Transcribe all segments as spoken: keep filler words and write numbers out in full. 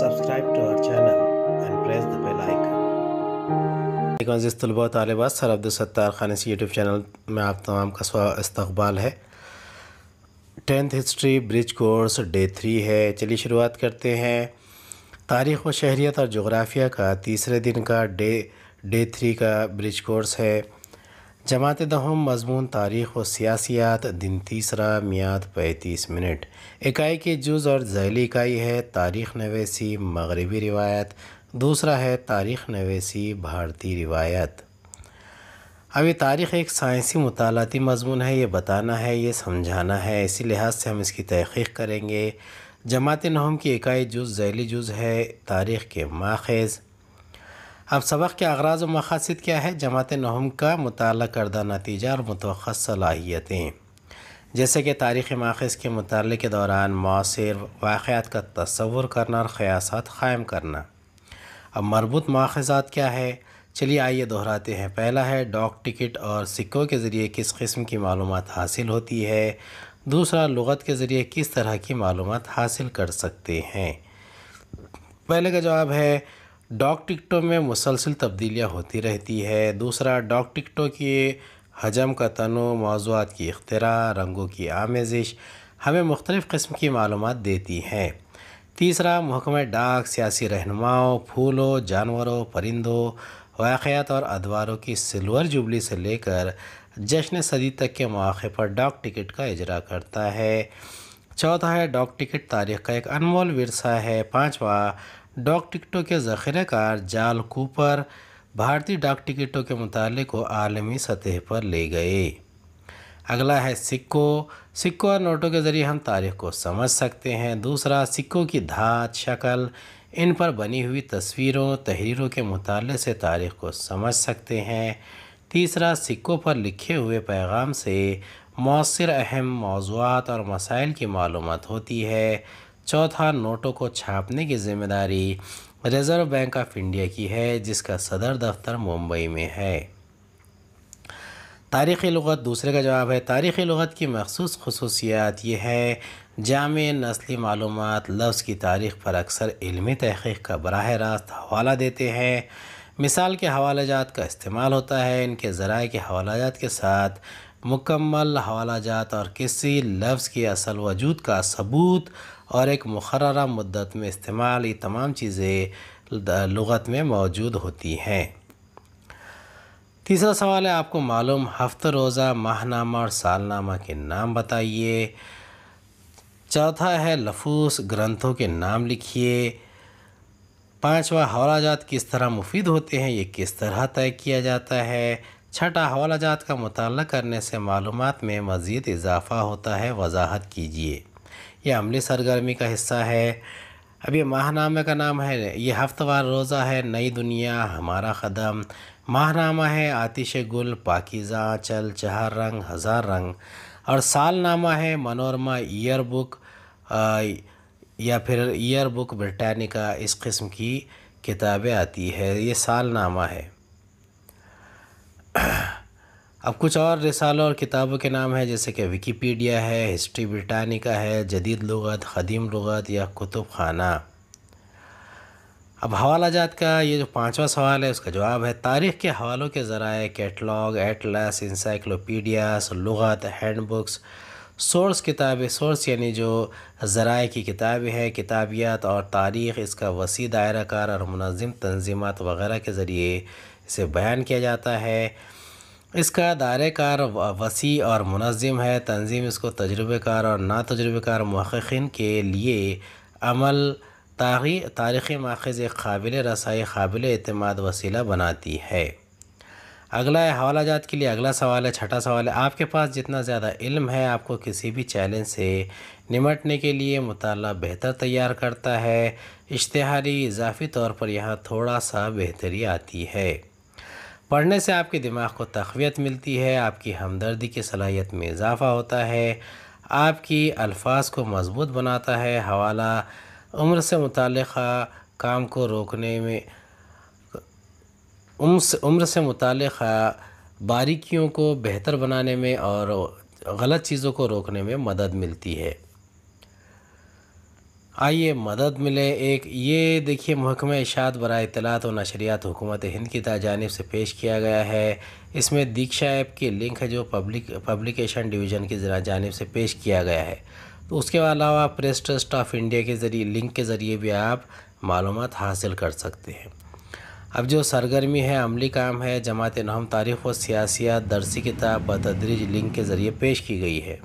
Subscribe to our channel and press the bell icon. इस तलबा तालिबा सर अब्दुल सत्तार खान इस यूट्यूब चैनल में आप तमाम का स्वागत इस्तकबाल है। Tenth history bridge course day three है। चलिए शुरुआत करते हैं तारीख़ व शहरियत और जोग्राफिया का तीसरे दिन का डे डे थ्री का ब्रिज कोर्स है। जमात दहम मजमून तारीख़ व सियासियात दिन तीसरा मियाद पैंतीस मिनट। इकाई की जुज़ और झैली इकाई है तारीख़ नवेसी मगरबी रिवायत, दूसरा है तारीख़ नवेसी भारतीय रिवायत। अब ये तारीख़ एक साइंसी मुतालाती मजमून है, ये बताना है, ये समझाना है, इसी लिहाज से हम इसकी तहक़ीक़ करेंगे। जमात नहम की इकाई जुज़ झैली जुज़ है तारीख़ के माख़ज़। अब सबक के आगराज़ और मक़ासिद क्या है? जमात नहम का मुताला करदा नतीजा और मुतवक़्क़ा सलाहियतें, जैसे कि तारीख़ माख़ज़ के मुताले के दौरान मौसिर वाक़यात का तसव्वुर करना और क़ियासात क़ायम करना। अब मरबूत माख़ज़ात क्या है? चलिए आइए दोहराते हैं। पहला है डॉक टिकट और सिक्कों के ज़रिए किस किस्म की मालूमात हासिल होती है। दूसरा लुग़त के ज़रिए किस तरह की मालूमात हासिल कर सकते हैं। पहले का जवाब है डॉक टिकटों में मुसलसल तब्दीलियाँ होती रहती है। दूसरा डॉक टिकटों के हजम का तनों, मौज़ूआत की इख्तिरा, रंगों की आमेजिश हमें मुख्तलिफ़ क़िस्म की मालूमात देती हैं। तीसरा महकमे डाक, सियासी रहनुमाओं, फूलों, जानवरों, परिंदों, वाक़यात और अदवारों की सिल्वर जुबली से लेकर जश्न सदी तक के मौक़े पर डॉक टिकट का इजरा करता है। चौथा है डॉक टिकट तारीख़ का एक अनमोल विरसा है। पाँचवा डॉक टिकटों के ज़ख़ीरेकार जाल कूपर भारतीय डॉक टिकटों के मुताले को आलमी सतह पर ले गए। अगला है सिक्कों। सिक्कों और नोटों के ज़रिए हम तारीख़ को समझ सकते हैं। दूसरा सिक्कों की धात, शक्ल, इन पर बनी हुई तस्वीरों, तहरीरों के मुताले से तारीख़ को समझ सकते हैं। तीसरा सिक्कों पर लिखे हुए पैगाम से मौसिर अहम मौज़ूआत और मसाइल की मालूमात होती है। चौथा नोटों को छापने की जिम्मेदारी रिज़र्व बैंक ऑफ इंडिया की है, जिसका सदर दफ्तर मुंबई में है। तारीख़ी लुग़त दूसरे का जवाब है। तारीख़ी लुग़त की मखसूस खसूसियात ये है जामे नस्ली मालूमात लफ्ज़ की तारीख़ पर अक्सर इल्मी तहक़ीक़ का बराह रास्त हवाला देते हैं। मिसाल के हवालाजात का इस्तेमाल होता है। इनके ज़राए के हवालाजात के साथ मुकम्मल हवालाजात और किसी लफ्ज़ के असल वजूद का सबूत और एक मुकर्ररा मुद्दत में इस्तेमाल, ये तमाम चीज़ें लुग़त में मौजूद होती हैं। तीसरा सवाल है आपको मालूम हफ्ते रोज़ा, माहनामा और सालनामा के नाम बताइए। चौथा है लफूस, ग्रंथों के नाम लिखिए। पाँचवा हवालाजात किस तरह मुफीद होते हैं, ये किस तरह तय किया जाता है। छठा हवालाजात का मुताला करने से मालूमात में मज़ीद इजाफ़ा होता है, वजाहत कीजिए। यह अमली सरगर्मी का हिस्सा है। अब ये माहनामा का नाम है, ये हफ्तवार रोज़ा है। नई दुनिया हमारा क़दम माहनामा है। आतिश गुल, पाकीज़ा, चल, चार रंग, हज़ार रंग। और सालनामा है मनोरमा, ईयर बुक या फिर ईयर बुक ब्रिटानिका, इस किस्म की किताबें आती है, ये सालनामा है। अब कुछ और रिसालों और किताबों के नाम हैं, जैसे कि विकिपीडिया है, हिस्ट्री ब्रिटानिका है, जदीद लुगत, क़दीम लुगत या कुतुब खाना। अब हवालाजात का ये जो पाँचवा सवाल है, उसका जवाब है तारीख़ के हवालों के ज़राए कैटलॉग, एटलस, इंसाइक्लोपीडियास, लुगत, हैंडबुक्स, सोर्स किताबें, सोर्स यानी जो ज़राए की किताबें हैं, किताबियात और तारीख़ इसका वसी दायरा कार और मुनज़्ज़म तंजीमात वग़ैरह के ज़रिए इसे बयान किया जाता है। इसका दायरे कार वसी और मुनज़्ज़म है। तंजीम इसको तजुर्बेकार और ना तजुर्बेकार महक़्क़ीन के लिए अमल तारीख़ी माख़ज़ एक काबिल रसाई, काबिल एतमाद वसीला बनाती है। अगला है हवालाजात के लिए अगला सवाल है, छठा सवाल है, आपके पास जितना ज़्यादा इल्म है आपको किसी भी चैलेंज से निमटने के लिए मुताला बेहतर तैयार करता है। इश्तिहारी इजाफी तौर पर यहाँ थोड़ा सा बेहतरी आती है। पढ़ने से आपके दिमाग को तक़वियत मिलती है, आपकी हमदर्दी की सलाहियत में इजाफ़ा होता है, आपकी अल्फाज को मजबूत बनाता है। हवाला उम्र से मुतालिक़ा काम को रोकने में उम्र से मुतालिक़ा बारीकियों को बेहतर बनाने में और गलत चीज़ों को रोकने में मदद मिलती है। आइए मदद मिले एक। ये देखिए महकमे इशात बराए इतलात व नशरियात हुकूमत हिंद की जानिब से पेश किया गया है। इसमें दीक्षा ऐप की लिंक है जो पब्लिक पब्लिकेशन डिवीज़न की जानिब से पेश किया गया है। तो उसके अलावा प्रेस ट्रस्ट ऑफ इंडिया के ज़रिए लिंक के ज़रिए भी आप मालूमात हासिल कर सकते हैं। अब जो सरगर्मी है अमली काम है जमात नहम तारीफ़ व सियासियात दर्सी किताब बतदरीज लिंक के ज़रिए पेश की गई है।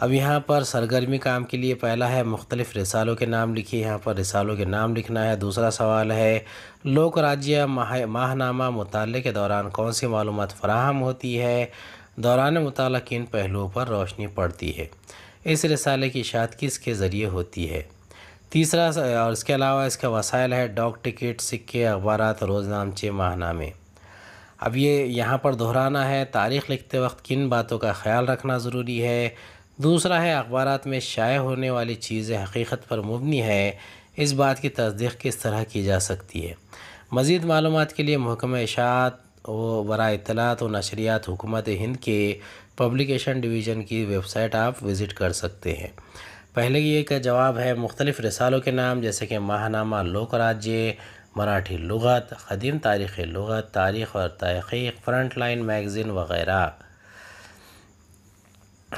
अब यहाँ पर सरगर्मी काम के लिए पहला है मुख्तलिफ़ रिसालों के नाम लिखिए, यहाँ पर रिसालों के नाम लिखना है। दूसरा सवाल है लोक राज्य माहनामा मुताले के दौरान कौन सी मालूमात फराहम होती है, दौरान मुताला किन पहलुओं पर रोशनी पड़ती है, इस रिसाले की इशाअत किसके ज़रिए होती है। तीसरा और इसके अलावा इसका वसाइल है डॉक टिकट, सिक्के, अखबारात, रोज़नामचे, माहनामे। अब ये यहाँ पर दोहराना है तारीख़ लिखते वक्त किन बातों का ख्याल रखना ज़रूरी है। दूसरा है अखबारात में शाये होने वाली चीज़ें हकीकत पर मुबनी है, इस बात की तस्दीक किस तरह की जा सकती है। मज़ीद मालूमात के लिए महकमे इशाअत व बराए इत्तलात व नशरियात हुकूमत हिंद के पब्लिकेशन डिवीज़न की वेबसाइट आप विज़िट कर सकते हैं। पहले ये का जवाब है मुख्तलिफ़ रिसालों के नाम जैसे कि माहनामा लोक राज्य, मराठी लुगत, क़दीम तारीख़ लुगत, तारीख़ और तहक़ीक़, फ्रंट लाइन मैगज़ीन वग़ैरह।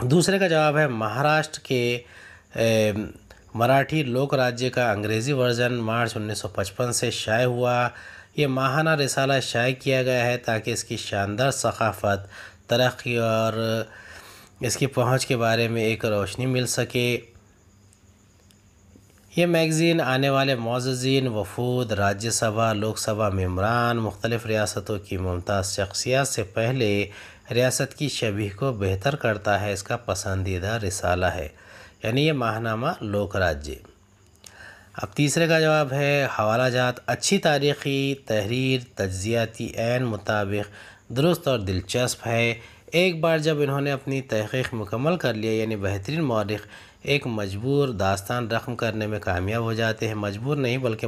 दूसरे का जवाब है महाराष्ट्र के ए, मराठी लोक राज्य का अंग्रेज़ी वर्जन मार्च उन्नीस सौ पचपन से शाये हुआ। ये माहाना रिसाला शाये किया गया है ताकि इसकी शानदार सखाफत, तरक्की और इसकी पहुँच के बारे में एक रोशनी मिल सके। ये मैगज़ीन आने वाले मोअज़्ज़ीन, वफूद, राज्यसभा, लोकसभा मेम्बरान, मुख्तलिफ़ रियासतों की मुमताज़ शख्सियात से पहले रियासत की शबीह को बेहतर करता है, इसका पसंदीदा रिसाला है। यानी ये माहनामा लोक राज्य। अब तीसरे का जवाब है हवाला जात, अच्छी तारीख़ी तहरीर तज्ज़ियाती ऐन मुताबिक दुरुस्त और दिलचस्प है। एक बार जब इन्होंने अपनी तहक़ीक़ मुकम्मल कर लिया यानी बेहतरीन मौरिख एक मजबूर दास्तान रकम करने में कामयाब हो जाते हैं। मजबूर नहीं बल्कि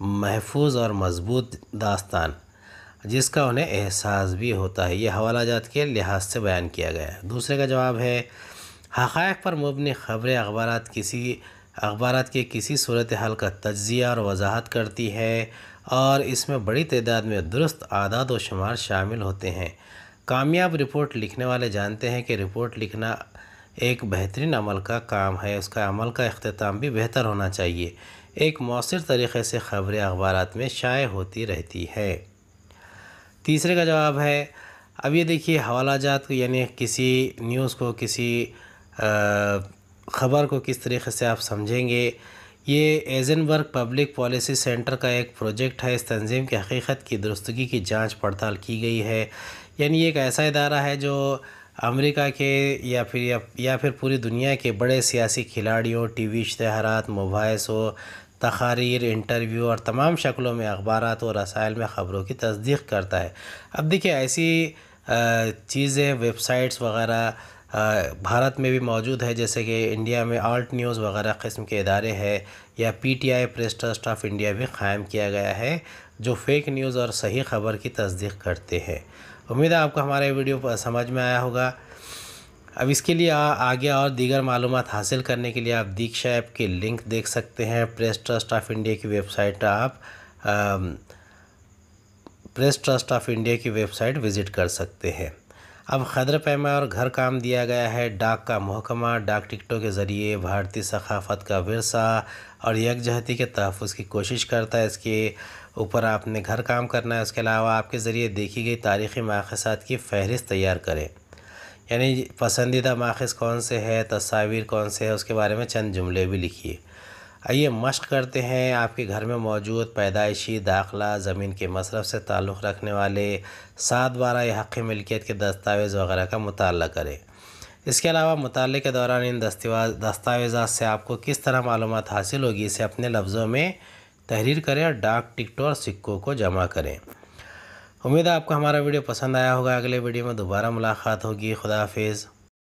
महफूज और मजबूत दास्तान जिसका उन्हें एहसास भी होता है। यह हवाला जात के लिहाज से बयान किया गया है। दूसरे का जवाब है हक़ायक़ पर मुबनी ख़बरें अखबारात किसी अखबारात के किसी सूरत हाल का तज्ज़िया और वजाहत करती है और इसमें बड़ी तादाद में दुरुस्त आदाद व शुमार शामिल होते हैं। कामयाब रिपोर्ट लिखने वाले जानते हैं कि रिपोर्ट लिखना एक बेहतरीन अमल का काम है, उसका अमल का अख्ताम भी बेहतर होना चाहिए। एक मौसर तरीक़े से ख़बरें अखबारात में शाये होती रहती है। तीसरे का जवाब है, अब ये देखिए हवाला जात को यानी किसी न्यूज़ को किसी ख़बर को किस तरीक़े से आप समझेंगे। ये एजनबर्ग पब्लिक पॉलिसी सेंटर का एक प्रोजेक्ट है। इस तंजीम की हकीकत की दुरुस्तगी की जाँच पड़ताल की गई है। यानी एक ऐसा इदारा है जो अमेरिका के या फिर या, या फिर पूरी दुनिया के बड़े सियासी खिलाड़ियों, टीवी इश्तहारात, मुबाहिसों, तकारीर, इंटरव्यू और तमाम शक्लों में अखबारात और रसायल में ख़बरों की तस्दीक करता है। अब देखिए ऐसी चीज़ें वेबसाइट्स वग़ैरह भारत में भी मौजूद है, जैसे कि इंडिया में आल्ट न्यूज़ वग़ैरह किस्म के इदारे हैं या P T I press trust of India भी क़ायम किया गया है जो फ़ेक न्यूज़ और सही ख़बर की तस्दीक करते हैं। उम्मीद है आपको हमारा वीडियो समझ में आया होगा। अब इसके लिए आगे और दीगर मालूमात हासिल करने के लिए आप दीक्षा ऐप के लिंक देख सकते हैं। प्रेस ट्रस्ट ऑफ इंडिया की वेबसाइट आप आ, प्रेस ट्रस्ट ऑफ इंडिया की वेबसाइट विज़िट कर सकते हैं। अब ख़दर पैमा और घर काम दिया गया है। डाक का महकमा डाक टिकटों के ज़रिए भारतीय सखाफत का विरसा और यकजहती के तहफ़्फ़ुज़ की कोशिश करता है। इसके ऊपर आपने घर काम करना है। उसके अलावा आपके ज़रिए देखी गई तारीख़ी माख़ज़ात की फ़हरिस्त तैयार करें, यानी पसंदीदा माख़ज़ कौन से है, तस्वीर कौन से है, उसके बारे में चंद जुमले भी लिखिए। आइए मश्क करते हैं। आपके घर में मौजूद पैदाइशी, दाखला, ज़मीन के मसरफ़ से ताल्लुक़ रखने वाले सात बारह या हक़ मिल्कियत के दस्तावेज़ वग़ैरह का मुताला करें। इसके अलावा मुताले के दौरान इन दस्तावेज़ा से आपको किस तरह मालूमात हासिल होगी, इसे अपने लफ्ज़ों में तहरीर करें और डाक टिकटों और सिक्कों को जमा करें। उम्मीद है आपको हमारा वीडियो पसंद आया होगा। अगले वीडियो में दोबारा मुलाकात होगी। खुदा हाफिज़।